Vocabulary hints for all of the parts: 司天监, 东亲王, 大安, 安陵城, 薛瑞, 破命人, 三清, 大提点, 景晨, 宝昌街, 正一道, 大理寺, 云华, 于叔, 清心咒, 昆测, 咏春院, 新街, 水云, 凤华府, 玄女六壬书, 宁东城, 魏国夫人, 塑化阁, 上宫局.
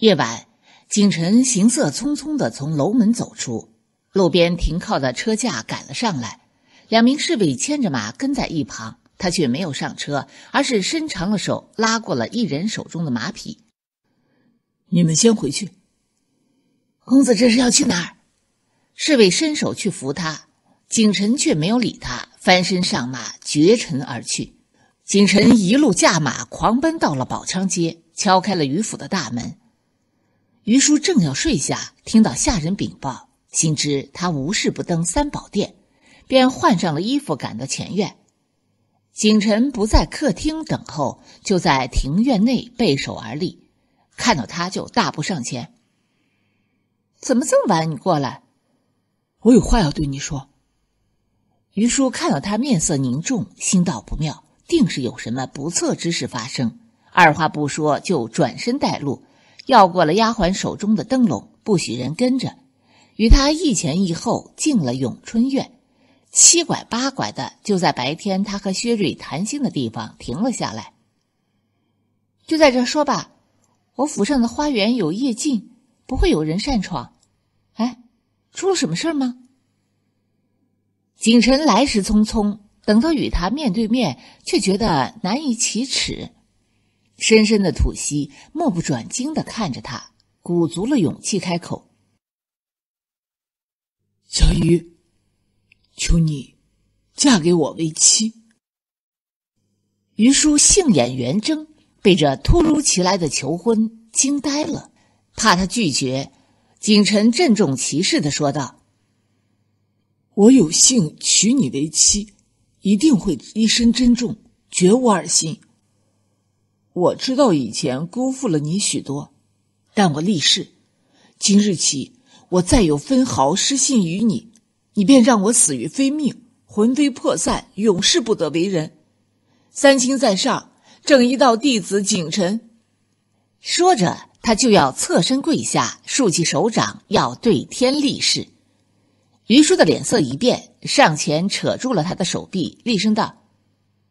夜晚，景晨行色匆匆地从楼门走出，路边停靠的车架赶了上来，两名侍卫牵着马跟在一旁，他却没有上车，而是伸长了手拉过了一人手中的马匹。你们先回去。公子这是要去哪儿？侍卫伸手去扶他，景晨却没有理他，翻身上马，绝尘而去。景晨一路驾马狂奔到了宝昌街，敲开了于府的大门。于叔正要睡下，听到下人禀报，心知他无事不登三宝殿，便换上了衣服赶到前院。景晨不在客厅等候，就在庭院内背手而立，看到他就大步上前。怎么这么晚你过来？我有话要对你说。于叔看到他面色凝重，心道不妙，定是有什么不测之事发生，二话不说就转身带路，绕过了丫鬟手中的灯笼，不许人跟着，与他一前一后进了咏春院，七拐八拐的就在白天他和薛瑞谈心的地方停了下来。就在这说吧，我府上的花园有夜禁，不会有人擅闯。哎，出了什么事吗？景晨来时匆匆，等到与他面对面，却觉得难以启齿。深深的吐息，目不转睛地看着他，鼓足了勇气开口。小鱼，求你嫁给我为妻。于叔杏眼圆睁，被这突如其来的求婚惊呆了，怕他拒绝，景晨郑重其事地说道：我有幸娶你为妻，一定会一身珍重，绝无二心。我知道以前辜负了你许多，但我立誓，今日起我再有分毫失信于你，你便让我死于非命，魂飞魄散，永世不得为人。三清在上，正一道弟子景晨。说着他就要侧身跪下，竖起手掌要对天立誓。于叔的脸色一变，上前扯住了他的手臂，厉声道：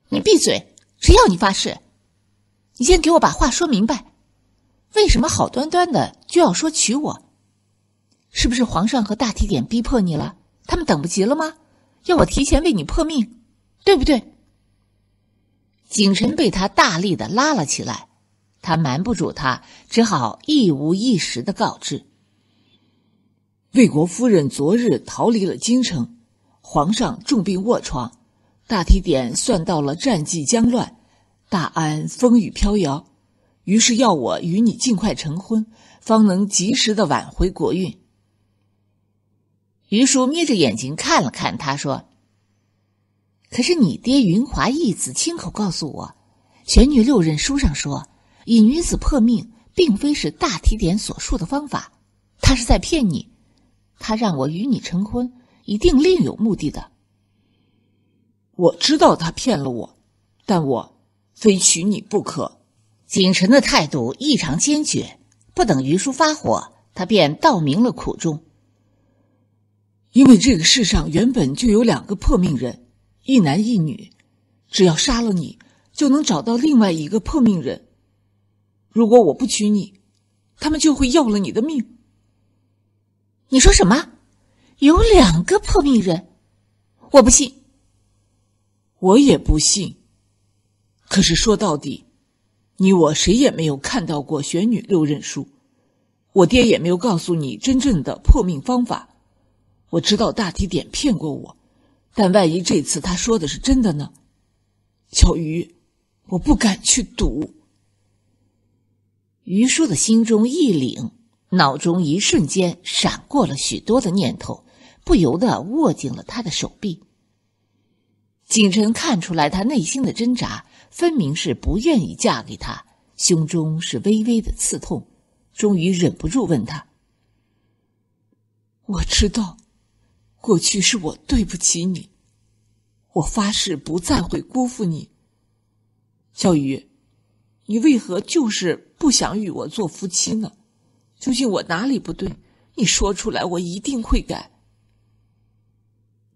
你闭嘴，谁要你发誓？你先给我把话说明白，为什么好端端的就要说娶我？是不是皇上和大提点逼迫你了？他们等不及了吗？要我提前为你破命，对不对？景晨被他大力的拉了起来，他瞒不住他，只好一五一十的告知。魏国夫人昨日逃离了京城，皇上重病卧床，大提点算到了战绩将乱，大安风雨飘摇，于是要我与你尽快成婚，方能及时的挽回国运。于叔眯着眼睛看了看他，说：可是你爹云华义子亲口告诉我，玄女六壬书上说，以女子破命并非是大提点所述的方法，他是在骗你，他让我与你成婚一定另有目的的。我知道他骗了我，但我非娶你不可。景晨的态度异常坚决，不等于叔发火，他便道明了苦衷。因为这个世上原本就有两个破命人，一男一女，只要杀了你，就能找到另外一个破命人。如果我不娶你，他们就会要了你的命。你说什么？有两个破命人？我不信。我也不信。可是说到底，你我谁也没有看到过玄女六壬书，我爹也没有告诉你真正的破命方法。我知道大提点骗过我，但万一这次他说的是真的呢？小鱼，我不敢去赌。于叔的心中一凛，脑中一瞬间闪过了许多的念头，不由得握紧了他的手臂。景晨看出来他内心的挣扎，分明是不愿意嫁给他，胸中是微微的刺痛，终于忍不住问他：我知道，过去是我对不起你，我发誓不再会辜负你。小雨，你为何就是不想与我做夫妻呢？究竟我哪里不对？你说出来，我一定会改。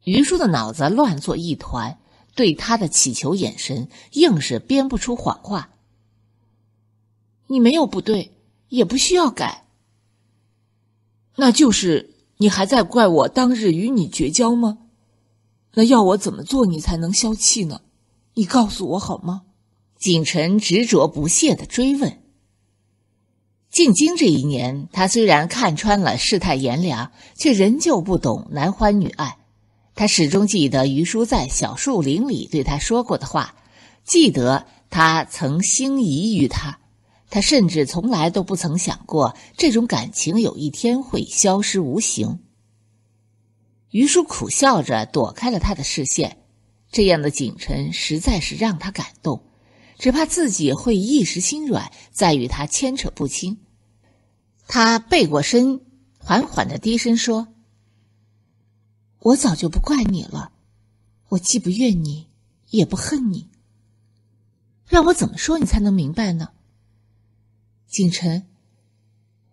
于叔的脑子乱作一团，对他的乞求眼神硬是编不出谎话。你没有不对，也不需要改。那就是你还在怪我当日与你绝交吗？那要我怎么做你才能消气呢？你告诉我好吗？景晨执着不懈地追问。进京这一年，他虽然看穿了世态炎凉，却仍旧不懂男欢女爱。他始终记得于叔在小树林里对他说过的话，记得他曾心仪于他，他甚至从来都不曾想过这种感情有一天会消失无形。于叔苦笑着躲开了他的视线，这样的景晨实在是让他感动，只怕自己会一时心软，再与他牵扯不清。他背过身，缓缓地低声说，我早就不怪你了，我既不怨你，也不恨你。让我怎么说你才能明白呢？景晨，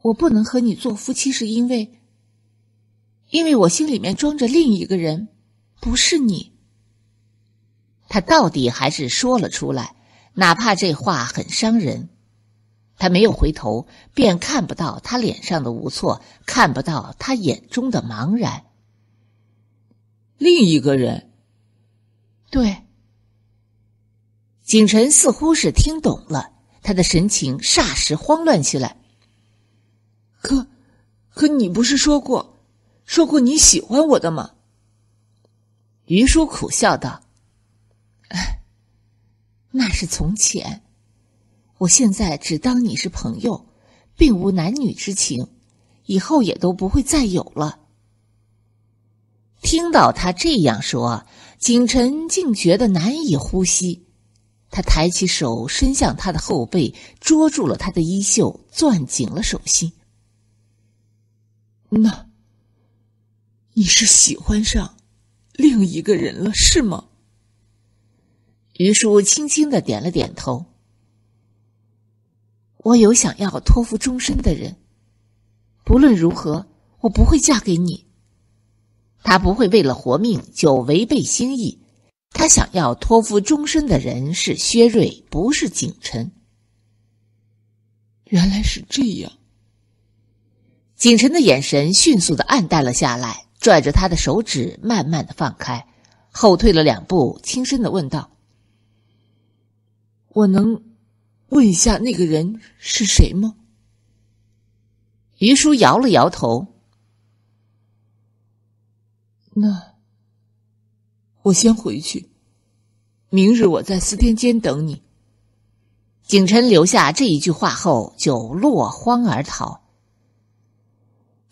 我不能和你做夫妻是因为我心里面装着另一个人，不是你。他到底还是说了出来，哪怕这话很伤人。他没有回头，便看不到他脸上的无措，看不到他眼中的茫然。另一个人，对。景晨似乎是听懂了，他的神情霎时慌乱起来。可你不是说过你喜欢我的吗？于叔苦笑道，那是从前，我现在只当你是朋友，并无男女之情，以后也都不会再有了。听到他这样说，景晨竟觉得难以呼吸。他抬起手伸向他的后背，捉住了他的衣袖，攥紧了手心。那，你是喜欢上另一个人了，是吗？于叔轻轻地点了点头。我有想要托付终身的人，不论如何，我不会嫁给你。他不会为了活命就违背心意，他想要托付终身的人是薛瑞，不是景晨。原来是这样。景晨的眼神迅速地暗淡了下来，拽着他的手指慢慢地放开，后退了两步，轻声地问道，我能问一下那个人是谁吗？于叔摇了摇头，那我先回去，明日我在司天监等你。景晨留下这一句话后就落荒而逃。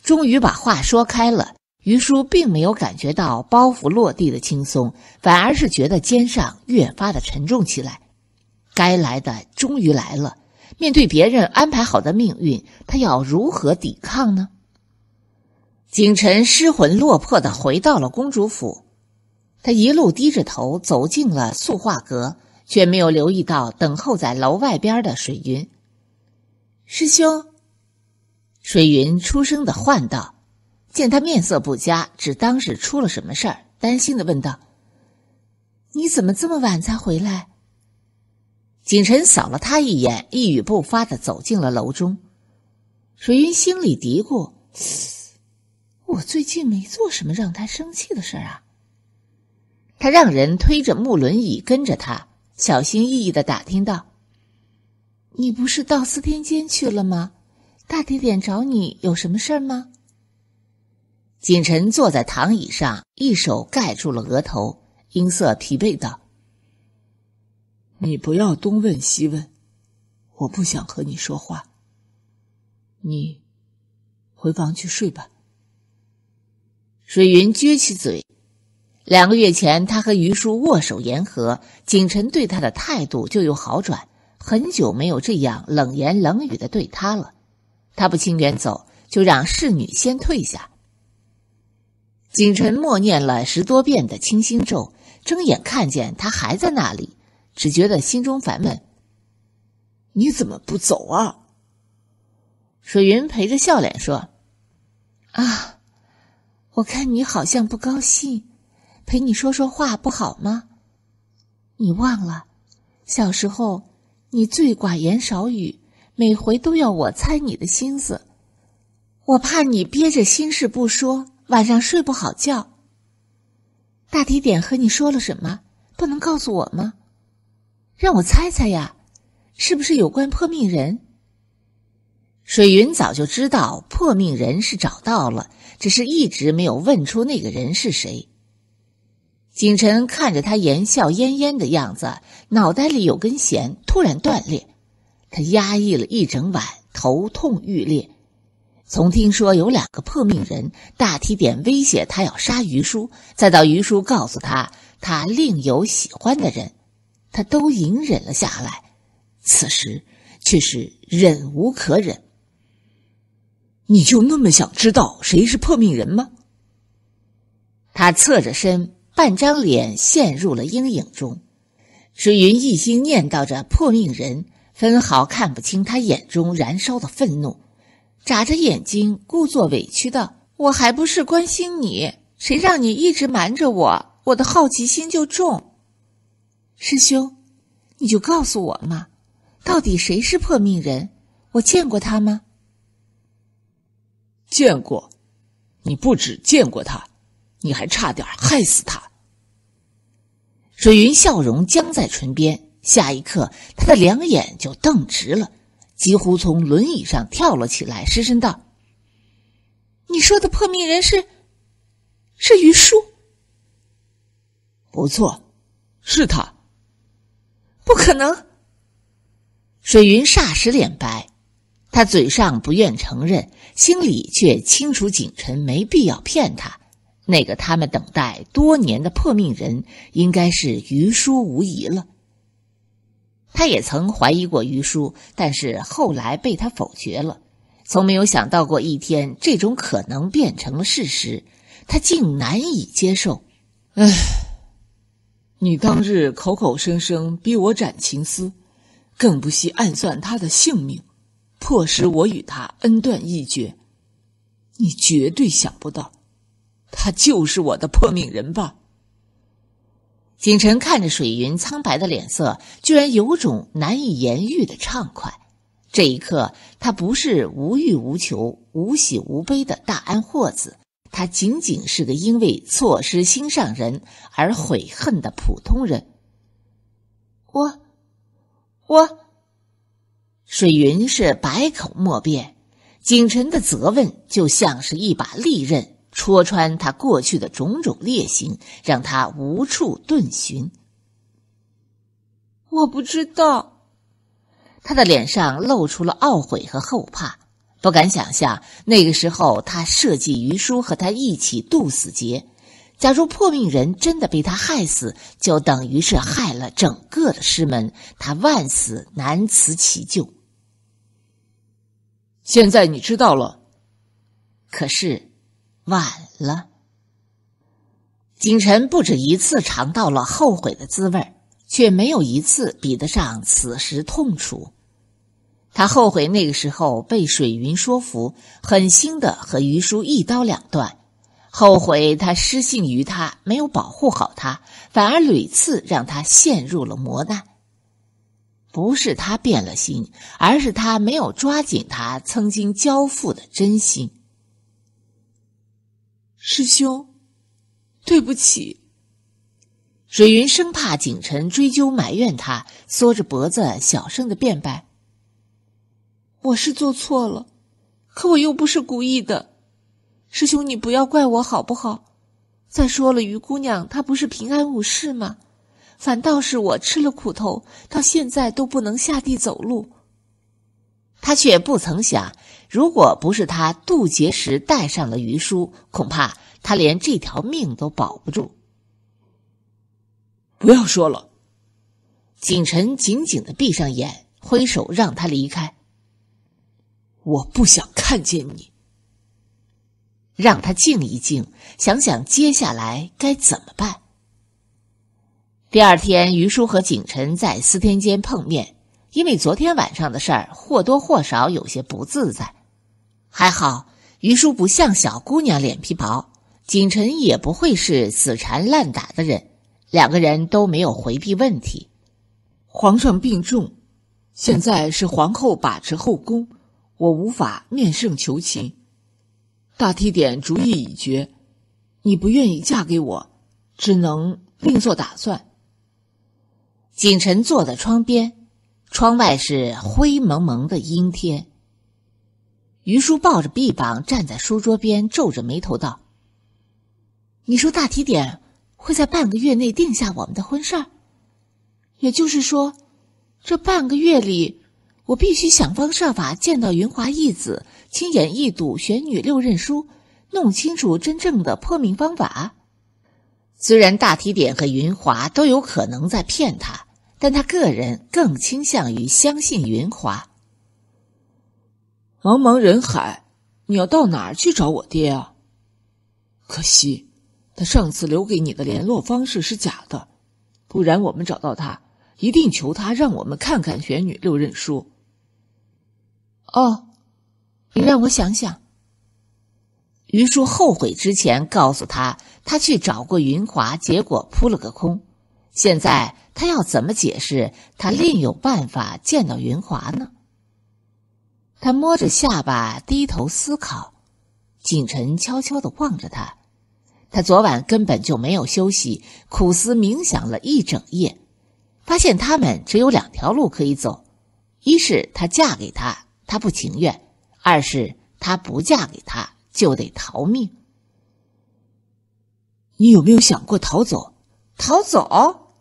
终于把话说开了，于叔并没有感觉到包袱落地的轻松，反而是觉得肩上越发的沉重起来。该来的终于来了，面对别人安排好的命运，他要如何抵抗呢？景晨失魂落魄地回到了公主府，他一路低着头走进了塑化阁，却没有留意到等候在楼外边的水云。师兄，水云出声地唤道，见他面色不佳，只当是出了什么事儿，担心地问道，你怎么这么晚才回来？景晨扫了他一眼，一语不发地走进了楼中。水云心里嘀咕，我最近没做什么让他生气的事啊。他让人推着木轮椅跟着他，小心翼翼地打听道，你不是到司天监去了吗？大爹点找你有什么事儿吗？景晨坐在躺椅上，一手盖住了额头，音色疲惫道，你不要东问西问，我不想和你说话，你回房去睡吧。水云撅起嘴，2个月前他和于叔握手言和，景晨对他的态度就有好转，很久没有这样冷言冷语地对他了。他不情愿走，就让侍女先退下。景晨默念了10多遍的清心咒，睁眼看见他还在那里，只觉得心中烦闷。你怎么不走啊？水云陪着笑脸说，啊，我看你好像不高兴，陪你说说话不好吗？你忘了，小时候你最寡言少语，每回都要我猜你的心思，我怕你憋着心事不说，晚上睡不好觉。大提点和你说了什么？不能告诉我吗？让我猜猜呀，是不是有关破命人？水云早就知道破命人是找到了，只是一直没有问出那个人是谁。景晨看着他言笑晏晏的样子，脑袋里有根弦突然断裂，他压抑了一整晚，头痛欲裂。从听说有两个破命人，大提点威胁他要杀于叔，再到于叔告诉他他另有喜欢的人，他都隐忍了下来，此时却是忍无可忍。你就那么想知道谁是破命人吗？他侧着身，半张脸陷入了阴影中。水云一心念叨着破命人，分毫看不清他眼中燃烧的愤怒，眨着眼睛故作委屈道：我还不是关心你，谁让你一直瞒着我，我的好奇心就重。师兄，你就告诉我嘛，到底谁是破命人？我见过他吗？见过，你不止见过他，你还差点害死他。水云笑容僵在唇边，下一刻他的两眼就瞪直了，几乎从轮椅上跳了起来，失声道：你说的破命人是于叔？不错，是他。不可能！水云霎时脸白，他嘴上不愿承认，心里却清楚景晨没必要骗他，那个他们等待多年的破命人应该是于叔无疑了。他也曾怀疑过于叔，但是后来被他否决了。从没有想到过一天，这种可能变成了事实，他竟难以接受。唉，你当日口口声声逼我斩情丝，更不惜暗算他的性命，迫使我与他恩断义绝。你绝对想不到，他就是我的破命人吧？景晨看着水云苍白的脸色，居然有种难以言喻的畅快。这一刻，他不是无欲无求、无喜无悲的大安霍子，他仅仅是个因为错失心上人而悔恨的普通人。我，水云是百口莫辩，景晨的责问就像是一把利刃，戳穿他过去的种种劣行，让他无处遁寻。我不知道。他的脸上露出了懊悔和后怕，不敢想象那个时候他设计于叔和他一起渡死劫，假如破命人真的被他害死，就等于是害了整个的师门，他万死难辞其咎。现在你知道了，可是晚了。景晨不止一次尝到了后悔的滋味，却没有一次比得上此时痛楚。他后悔那个时候被水云说服，狠心的和于叔一刀两断，后悔他失信于他，没有保护好他，反而屡次让他陷入了磨难。不是他变了心，而是他没有抓紧他曾经交付的真心。师兄，对不起。水云生怕景晨追究埋怨他，缩着脖子小声的辩白：我是做错了，可我又不是故意的。师兄你不要怪我好不好？再说了，于姑娘她不是平安无事吗？反倒是我吃了苦头，到现在都不能下地走路。他却不曾想，如果不是他渡劫时带上了于叔，恐怕他连这条命都保不住。不要说了。景晨紧紧地闭上眼，挥手让他离开。我不想看见你。让他静一静，想想接下来该怎么办。第二天，于叔和景晨在司天监碰面，因为昨天晚上的事儿或多或少有些不自在。还好于叔不像小姑娘脸皮薄，景晨也不会是死缠烂打的人，两个人都没有回避问题。皇上病重，现在是皇后把持后宫，我无法面圣求情。大提点主意已决，你不愿意嫁给我，只能另做打算。锦晨坐在窗边，窗外是灰蒙蒙的阴天。于叔抱着臂膀站在书桌边，皱着眉头道：“你说大提点会在半个月内定下我们的婚事儿，也就是说，这半个月里，我必须想方设法见到云华义子，亲眼一睹玄女六刃书，弄清楚真正的破命方法。”虽然大提点和云华都有可能在骗他，但他个人更倾向于相信云华。茫茫人海，你要到哪儿去找我爹啊？可惜，他上次留给你的联络方式是假的，不然我们找到他，一定求他让我们看看玄女六刃书。哦，你让我想想。于叔后悔之前告诉他，他去找过云华，结果扑了个空。现在他要怎么解释他另有办法见到云华呢？他摸着下巴低头思考，锦晨悄悄地望着他。他昨晚根本就没有休息，苦思冥想了一整夜，发现他们只有两条路可以走：一是他嫁给他，他不情愿；二是他不嫁给他，就得逃命。你有没有想过逃走？逃走？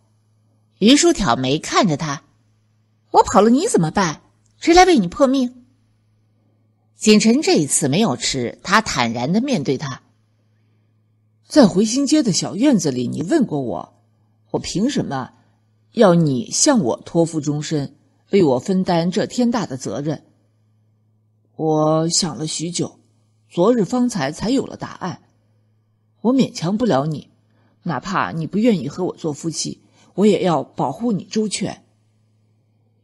于叔挑眉看着他，我跑了你怎么办？谁来为你破命？锦晨这一次没有吃，他坦然地面对他。在回新街的小院子里，你问过我，我凭什么要你向我托付终身，为我分担这天大的责任？我想了许久，昨日方才有了答案。我勉强不了你，哪怕你不愿意和我做夫妻，我也要保护你周全。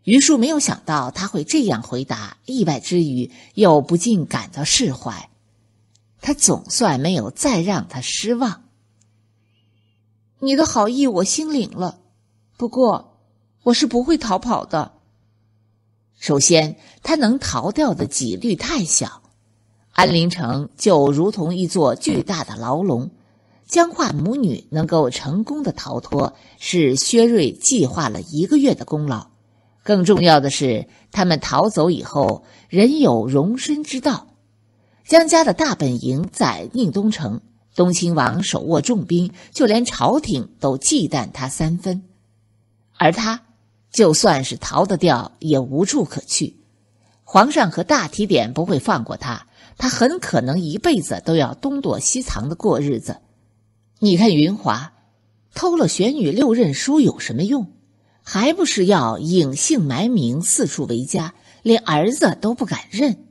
于叔没有想到他会这样回答，意外之余又不禁感到释怀。他总算没有再让他失望。你的好意我心领了，不过我是不会逃跑的。首先，他能逃掉的几率太小。安陵城就如同一座巨大的牢笼，江化母女能够成功的逃脱，是薛瑞计划了一个月的功劳。更重要的是，他们逃走以后，人有容身之道。江家的大本营在宁东城，东亲王手握重兵，就连朝廷都忌惮他三分。而他，就算是逃得掉，也无处可去。皇上和大提点不会放过他，他很可能一辈子都要东躲西藏的过日子。你看云华，偷了玄女六刃书有什么用？还不是要隐姓埋名，四处为家，连儿子都不敢认。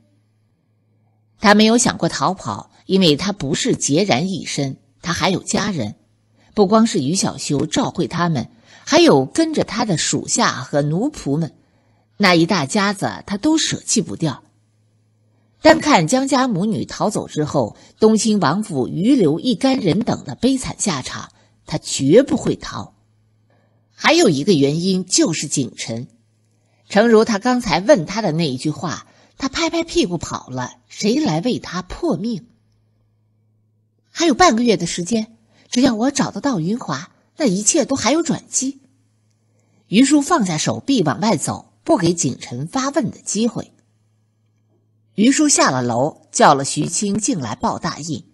他没有想过逃跑，因为他不是孑然一身，他还有家人，不光是于小修、赵慧他们，还有跟着他的属下和奴仆们，那一大家子他都舍弃不掉。单看江家母女逃走之后，东亲王府余留一干人等的悲惨下场，他绝不会逃。还有一个原因就是景晨，诚如他刚才问他的那一句话，他拍拍屁股跑了，谁来为他破命？还有半个月的时间，只要我找得到云华，那一切都还有转机。于叔放下手臂往外走，不给景晨发问的机会。于叔下了楼，叫了徐青进来报大印。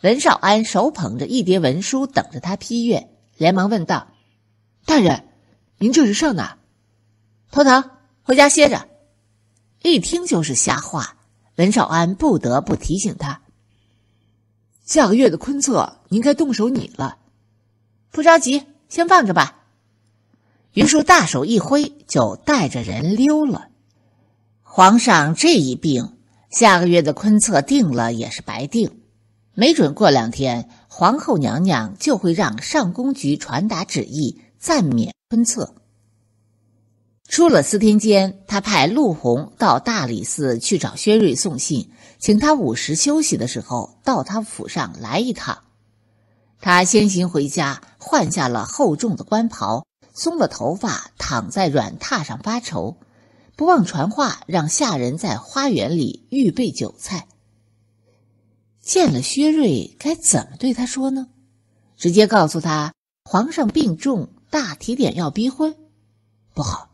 文少安手捧着一叠文书等着他批阅，连忙问道：大人，您这是上哪？头疼，回家歇着。一听就是瞎话，文少安不得不提醒他。下个月的昆测，您该动手拟了。不着急，先放着吧。于叔大手一挥，就带着人溜了。皇上这一病，下个月的昆测定了也是白定。没准过两天，皇后娘娘就会让上宫局传达旨意，暂免昆测。出了司天监，他派陆红到大理寺去找薛瑞送信，请他午时休息的时候到他府上来一趟。他先行回家，换下了厚重的官袍，松了头发，躺在软榻上发愁，不忘传话，让下人在花园里预备酒菜。见了薛瑞，该怎么对他说呢？直接告诉他皇上病重，大提点要逼婚，不好。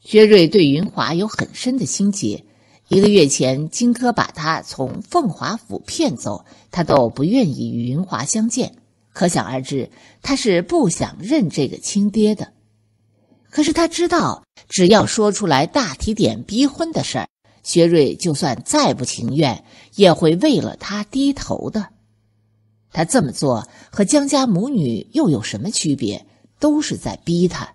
薛瑞对云华有很深的心结，1个月前荆轲把他从凤华府骗走，他都不愿意与云华相见，可想而知他是不想认这个亲爹的。可是他知道，只要说出来大提点逼婚的事儿，薛瑞就算再不情愿也会为了他低头的。他这么做和江家母女又有什么区别？都是在逼他。